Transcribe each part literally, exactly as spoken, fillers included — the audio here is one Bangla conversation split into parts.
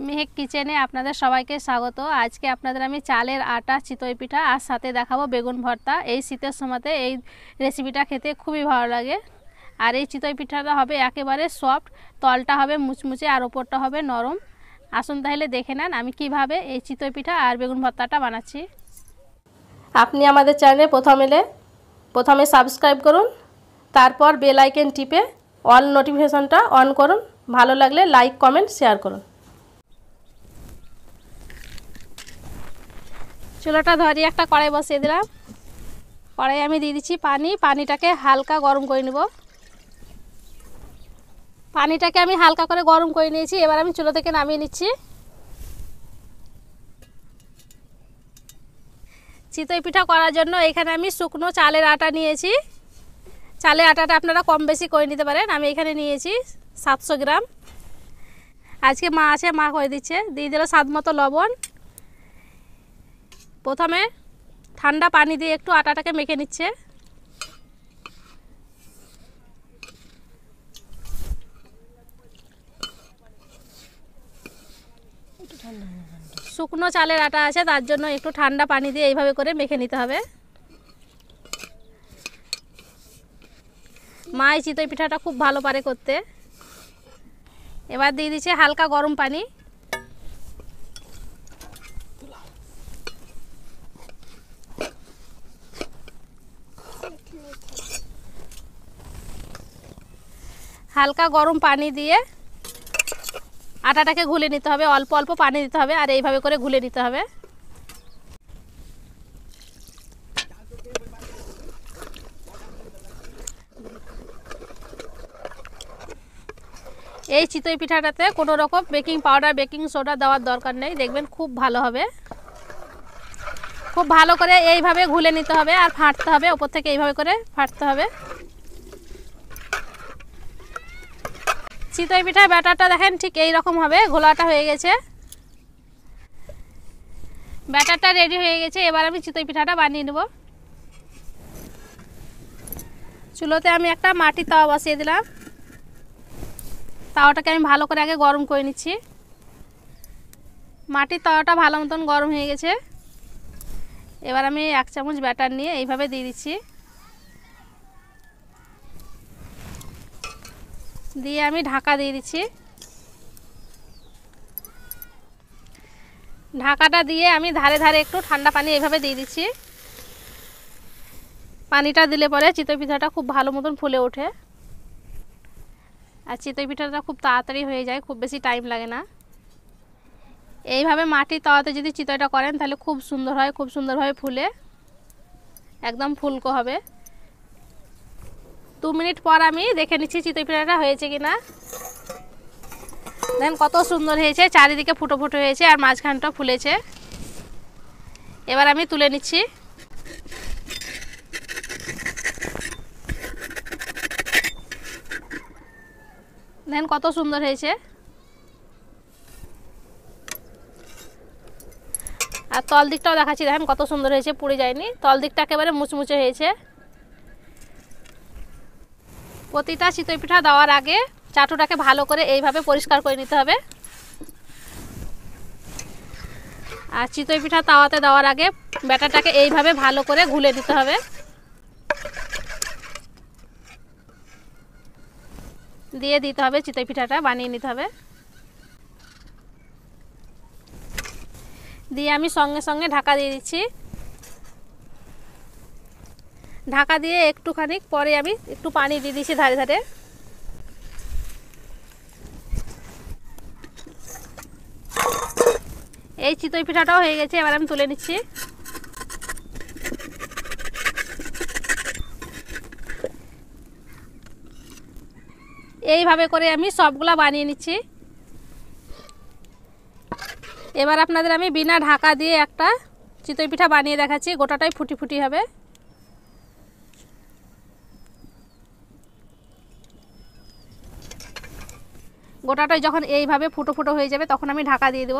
मेहेक किचेने आपनादेर सबाइके स्वागत। आज के आपनादेर आमि चालेर आटा चितई पिठा आर साथे देखाबो बेगुन भर्ता। एई शीतेर समयते एई रेसिपिटा खेते खुबই भालो लागे। आर एई चितई पिठाटा होबे एकेबारे सफ्ट, तलटा होबे मुचमुचे आर ओपरटा होबे नरम। आसुन ताहले देखे नेन आमि किभाबे एई चितई पिठा आर बेगुन भर्ताटा बानाচ্ছি। आपनि आमादेर চ্যানেলে प्रथम एले प्रथमे सबस्क्राइब करुन, तारपर बेल आइकन टिपे अल नोटिफिकेशनटा अन करुन। भालो लागले लाइक कमेंट शेयर करुन। चूलाटा धरिए एक कड़ाई बसिए दिलाम। कड़ाई आमी दिए दिच्छी पानी। पानीटाके हालका गरम करे नेब। पानीटाके आमी हालका करे गरम करे निएछि। एबार आमी चूला थेके नामिए निচ্ছি। चितई पिठा करार जोन्नो एखाने आमी शुकनो चालेर आटा निएছি। चालेर आटाटा आपनारा कम बेशी करे निते पारेन। आमी एखाने निएছি सातशो ग्राम। आजके मा आछे, मा करे दिচ্ছে। दिए दिल स्वादमतो लवण। प्रथमे ठंडा पानी दिए एकटू आटाटाके मेखे निচ্ছে। शुकनो चालेर आटा आछे तार जोन्नो एकटू ठंडा पानी दिए एइभाबे करे मेखे निते होबे। मा एइ चितई पिठाटा खूब भालो पारे करते। एबार दिए दिচ্ছে हालका गरम पानी। हल्का गरम पानी दिए आटाटाके घुले निते होबे। अल्प अल्प पानी दिते होबे आर एइभाबे करे घुले निते होबे। एइ चितई पिठाटाते कोनो रकम बेकिंग पाउडार बेकिंग सोडा देওয়ার দরকার নেই। দেখবেন খুব ভালো হবে। খুব ভালো করে এইভাবে ঘুলে নিতে হবে আর ফাটতে হবে। উপর থেকে এইভাবে করে ফাটতে হবে। চিতই পিঠা ব্যাটারটা দেখেন ঠিক এই রকম হবে। ঘোলাটা হয়ে গেছে, ব্যাটারটা রেডি হয়ে গেছে। এবার আমি চিতই পিঠাটা বানিয়ে নেব। চুলোতে আমি একটা মাটি তাওয়া বসিয়ে দিলাম। তাওয়াটাকে আমি ভালো করে আগে গরম করে নিচ্ছি। মাটির তাওয়াটা ভালো মতন গরম হয়ে গেছে। এবার আমি এক চামচ ব্যাটার নিয়ে এইভাবে দিয়ে দিচ্ছি। দিয়ে আমি ঢাকা দিয়ে দিচ্ছি। ঢাকাটা দিয়ে আমি ধারে ধারে একটু ঠান্ডা পানি এইভাবে দিয়ে দিচ্ছি। পানিটা দিলে পরে চিতই পিঠাটা খুব ভালো মতন ফুলে ওঠে। আর চিতই পিঠাটা খুব তাড়াতাড়ি হয়ে যায়, খুব বেশি টাইম লাগে না। এইভাবে মাটির তাওয়াতে যদি চিতইটা করেন তাহলে খুব সুন্দর হয়, খুব সুন্দরভাবে ফুলে একদম ফুলকো হবে। दो मिनट पर आमी देखे निচ্ছি চিতই পিঠাটা হয়েছে কিনা। দেখেন কত সুন্দর হয়েছে, চারিদিকে ফুটো ফুটো হয়েছে আর মাঝখানটা ফুলেছে। এবার আমি তুলে নিচ্ছি। দেখেন কত সুন্দর হয়েছে। আর তল দিকটাও দেখাচ্ছি। দেখেন কত সুন্দর হয়েছে, পুড়ে যায়নি। তল দিকটা একেবারে মুচমুচে হয়েছে। প্রতিটা চিতই পিঠা দেওয়ার আগে চাটুটাকে ভালো করে এইভাবে পরিষ্কার করে নিতে হবে। আর চিতই পিঠা তাওয়াতে দেওয়ার আগে ব্যাটারটাকে এইভাবে ভালো করে গুলে দিতে হবে। দিয়ে দিতে হবে চিতই পিঠাটা বানিয়ে নিতে হবে। দিয়ে আমি সঙ্গে সঙ্গে ঢাকা দিয়ে দিচ্ছি। ঢাকা দিয়ে একটুখানি পরে আমি একটু পানি দিয়ে দিয়েছি ধারে ধারে। এই চিতই পিঠাটাও হয়ে গেছে। এবার আমি তুলে নিচ্ছি। এইভাবে করে আমি সবগুলা বানিয়ে নিচ্ছি। এবার আপনাদের আমি বিনা ঢাকা দিয়ে একটা চিতই পিঠা বানিয়ে দেখাচ্ছি। গোটাটাই ফুটি ফুটি হবে। গোটাটা যখন এইভাবে ফুটো ফুটো হয়ে যাবে তখন আমি ঢাকা দিয়ে দেব।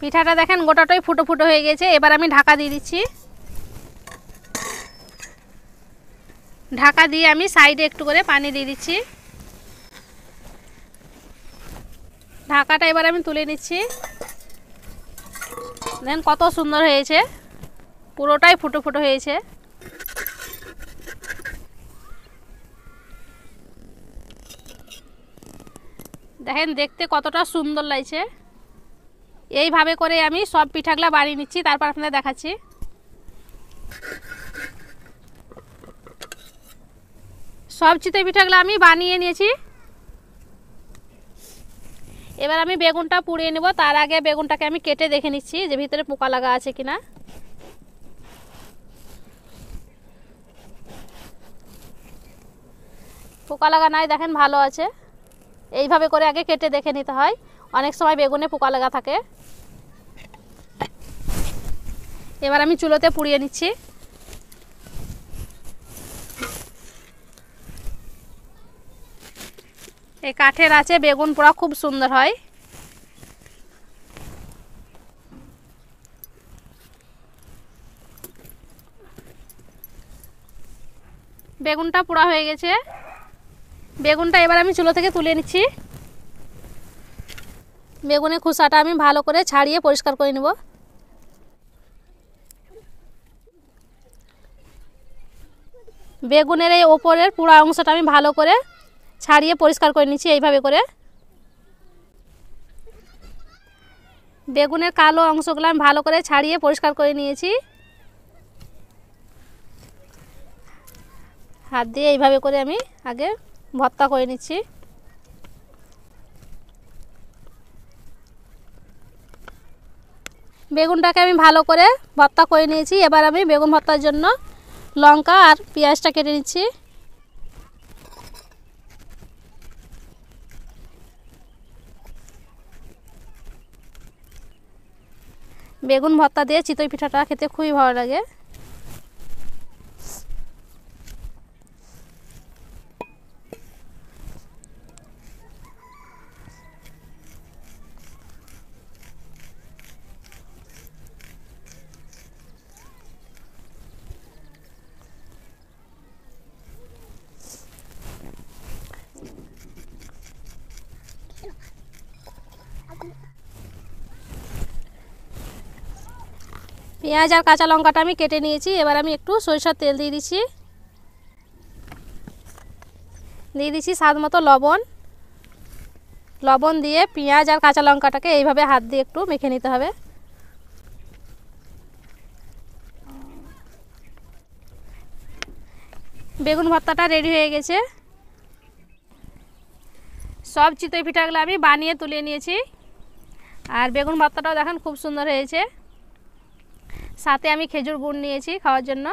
পিঠাটা দেখেন গোটাটাই ফুটো ফুটো হয়ে গেছে। এবার আমি ঢাকা দিয়ে দিচ্ছি। ঢাকা দিয়ে আমি সাইডে একটু করে পানি দিয়ে দিচ্ছি। ঢাকাটা এবার আমি তুলে নিচ্ছি। দেন কত সুন্দর হয়েছে, পুরোটাই ফুটো ফুটো হয়েছে। দেখেন দেখতে কতটা সুন্দর লাগছে। এইভাবে করে আমি সব পিঠাগুলা বানিয়ে নিচ্ছি, তারপর আপনাদের দেখাচ্ছি। সব চিতে পিঠাগুলা আমি বানিয়ে নিয়েছি। এবার আমি বেগুনটা পুড়িয়ে নেব। তার আগে বেগুনটাকে আমি কেটে দেখে নিচ্ছি যে ভিতরে পোকা লাগা আছে কিনা। পোকা লাগা নাই, দেখেন ভালো আছে। এইভাবে করে আগে কেটে দেখে নিতে হয়, অনেক সময় বেগুনে পোকা লাগা থাকে। এবার আমি চুলোতে পুড়িয়ে নিচ্ছি। এই কাঠের আছে বেগুন পোড়া খুব সুন্দর হয়। বেগুনটা পোড়া হয়ে গেছে। বেগুনটা এবার আমি চুলো থেকে তুলে নিচ্ছি। বেগুনের খোসাটা আমি ভালো করে ছাড়িয়ে পরিষ্কার করে নেব। বেগুনের এই ওপরের পোড়া অংশটা আমি ভালো করে ছাড়িয়ে পরিষ্কার করে নিচ্ছি এইভাবে করে। বেগুনের কালো অংশগুলো আমি ভালো করে ছাড়িয়ে পরিষ্কার করে নিয়েছি। হাত দিয়ে এইভাবে করে আমি আগে ভর্তা করে নিচ্ছি। বেগুনটাকে আমি ভালো করে ভর্তা করে নিয়েছি। এবার আমি বেগুন ভর্তার জন্য লঙ্কা আর পেঁয়াজটা কেটে নিচ্ছি। বেগুন ভর্তা দিয়ে চিতই পিঠাটা খেতে খুবই ভালো লাগে। পেঁয়াজ আর কাঁচা লঙ্কাটা আমি কেটে নিয়েছি। এবার আমি একটু সরিষার তেল দিয়ে দিচ্ছি। দিয়ে দিচ্ছি স্বাদ মতো লবণ। লবণ দিয়ে পেঁয়াজ আর কাঁচা লঙ্কাটাকে এইভাবে হাত দিয়ে একটু মেখে নিতে হবে। বেগুন ভর্তাটা রেডি হয়ে গেছে। সব চিতই পিঠাগুলো আমি বানিয়ে তুলে নিয়েছি। আর বেগুন ভর্তাটাও দেখেন খুব সুন্দর হয়েছে। সাথে আমি খেজুর গুড় নিয়েছি খাওয়ার জন্য।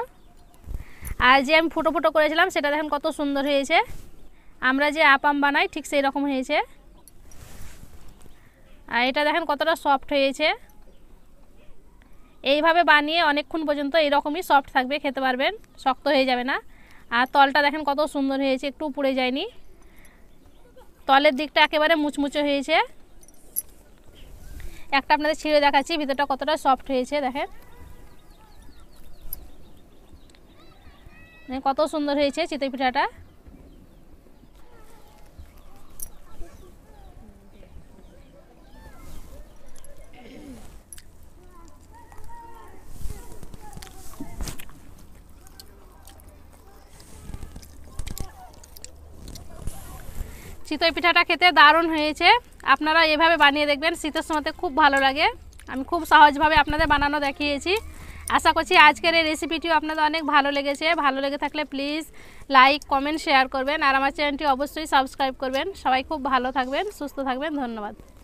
আর যে আমি ফুটো ফুটো করেছিলাম সেটা দেখেন কত সুন্দর হয়েছে। আমরা যে আপাম বানাই ঠিক সেই রকম হয়েছে। আর এটা দেখেন কতটা সফট হয়েছে। এইভাবে বানিয়ে অনেকক্ষণ পর্যন্ত এইরকমই সফট থাকবে, খেতে পারবেন, শক্ত হয়ে যাবে না। আর তলটা দেখেন কত সুন্দর হয়েছে, একটু পুড়ে যায়নি। তলের দিকটা একেবারে মুচমুচে হয়েছে। একটা আপনাদের ছিঁড়ে দেখাচ্ছি ভিতরটা কতটা সফট হয়েছে। দেখেন কত সুন্দর হয়েছে চিতই পিঠাটা। চিতই পিঠাটা খেতে দারুণ হয়েছে। আপনারা এভাবে বানিয়ে দেখবেন, শীতের সময়তে খুব ভালো লাগে। আমি খুব সহজভাবে আপনাদের বানানো দেখিয়েছি। আশা করছি আজকের এই রেসিপিটিও আপনাদের অনেক ভালো লেগেছে। ভালো লেগে থাকলে প্লিজ লাইক, কমেন্ট, শেয়ার করবেন। আর আমার চ্যানেলটি অবশ্যই সাবস্ক্রাইব করবেন। সবাই খুব ভালো থাকবেন, সুস্থ থাকবেন। ধন্যবাদ।